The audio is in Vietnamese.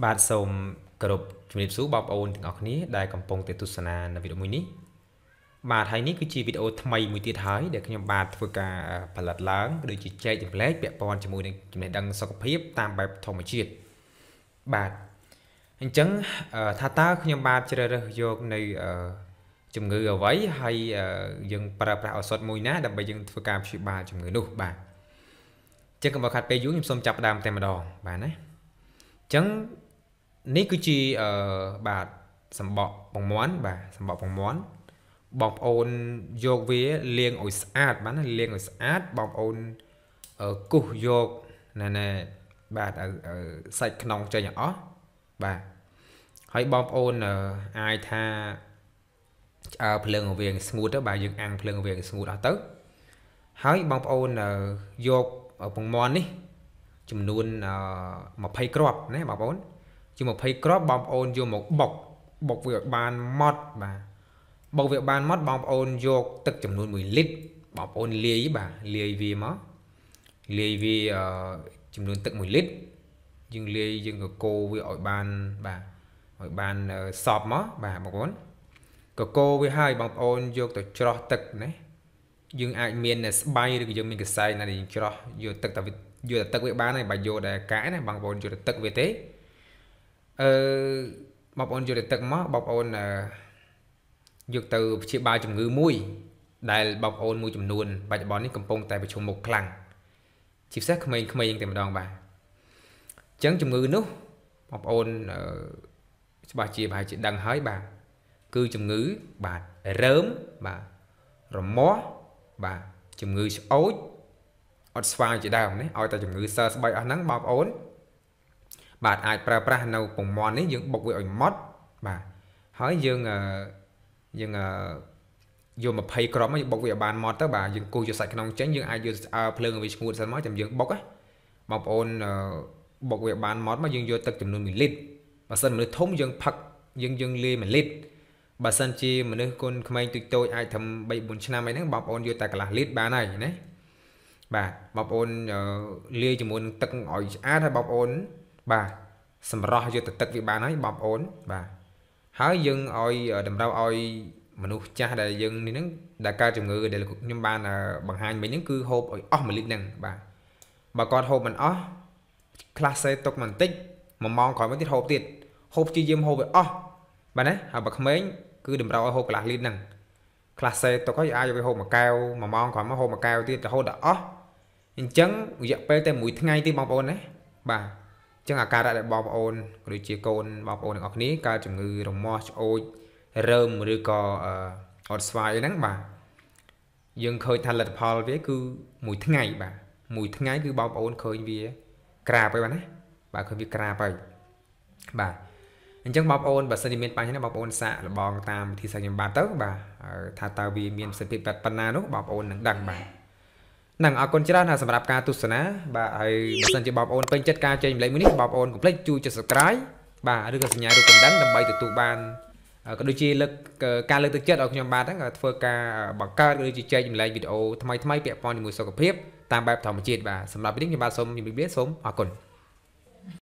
Bạn sớm cập nhật số báo ôn ngọc ní đại cầm pong tết tussana video mới ní. Bạn thấy ní cứ chỉ video thay mới tiệt thái để các nhóm bạn vừa cả phần lật láng được chỉ chạy chụp lét bẹp pon cho môi này đăng sau cái phép tam bài thòng mà chiết. Bạn anh chấn tha ta các nhóm bạn chơi được vô này chụp người ở váy hay dừng para ở sọt môi ná đập bài dừng vừa cả chụp ba chụp người nụ bạn. Chấn cầm vào khát pe dúi nhom xôm chập đam tem mà đòn bạn đấy. Chấn ní cứ chi bà sắm bọ bằng món bà sắm bọ bằng món bọc ôn vô vía liền ổi sát bán liền ổi sát bọc ôn ở củ vô này nè bà sạch nòng cho nhỏ bà hãy bọc ôn ai tha pleung ở viện smooth đó bà dừng ăn pleung ở viện smooth đó tới hãy bọc ôn vô ở bằng món đi chùm luôn một phay crop này bọc ôn chùm một phay crop bọc ôn vô một bọc bọc việc bàn mót bà bọc việc bàn mót bọc ôn vô tức chùm luôn 10 lít bọc ôn lia bà lia vì mót lia vì chùm luôn tức 10 lít nhưng lia nhưng cô với ở bàn bà ở bàn sọp mót bà bọc ôn cô với hai bọc ôn vô từ cho tức này nhưng ai miền là bay được nhưng mình cái sai này thì cho vô tức tại vừa tật với ba này bà vô để cái này bằng vốn vừa tật về thế bọc ôn vừa tật má bọc ôn dược từ chị ba chùm ngư mũi đại bọc ôn mũi chùm nuôn bà bón đến cầm pông tại bà chùm một lằng chịp xét không mình tìm đòn bà chấn chùm ngư nút bọc ôn bà chị đăng hỏi bà cư chùm ngư bà rớm bà rồi mó bà chùm ngư ối ở xoay chỉ đào đấy, ở tại chúng người sơ bay ở nắng bọc ổn, bạn ai pra nâu cùng mòn đấy những bọc với mót, bà hỏi dương vô mà pay crom ấy bọc với bàn mót tới bà dương cô cho sạch nông tránh dương ai vô pleung với muộn sân mót chấm dương bọc á, bọc ổn bọc với bàn mót mà dương vô tật chấm luôn mình lít, bà sân mình thống dương phật dương li mình lít, bà sân chi mình đưa con comment tụi tôi ai thầm bay bốn năm mấy nắng bọc ổn vô tại cả là lít bà này đấy. Bà bọc ôn lia cho muốn tật ngồi át hay bọc ôn bà sầm rò cho tật vì bà nói bọc ôn bà hái dân oi đầm rau oi mà nuôi cha đại dân nên nắng đại ca chồng người đại nhưng bà là bằng hai mấy những cư hộp oi ó mà lít nằng bà con hộp mình ó class C tộc mình tích mà mong khỏi mấy tiết hộp tiệt hộp chi diêm hộp ó bà đấy họ bậc mấy cứ đầm rau hộp là lít nằng class C tộc có ai về hộp mà cao mà mong khỏi mấy hộp mà cao tiệt là hộp đã ó chấn dạng pt mũi ngay thì bọc ôn đấy bà chấn à ca đại bọc ôn rồi chia côn bọc ôn ngọc ní ca chủng ngư đồng mò ôi rơm rồi cò ọt xoài nắng bà dương khơi than lật phò với cứ mũi thứ ngày bà mũi thứ ngày cứ bọc ôn khơi vì cà với bà đấy bà khơi vì cà vậy bà chấn bọc ôn bà sơn miền tây nó bọc ôn xạ là bòn tam thì sang miền ba tớ bà thà tàu vì miền sơn việt bạch panna nó bọc ôn nắng đằng bà năng ở con chả là sản phẩm cá tu sửa ná bà ấy sản chỉ bảo ôn bên chất cá chơi lấy mũi bảo ôn cũng lấy chui cho subscribe bà đưa cả nhà được cầm đắng đầm bay từ tụ bàn có đôi khi lực cá lực thực chất ở trong ba tháng phơi cá bảo cá đôi khi chơi lấy video thay máy bẹp phone mùi sọc phép tam bẹp thòng chết bà sản phẩm biết như ba sôm như biết sôm ở con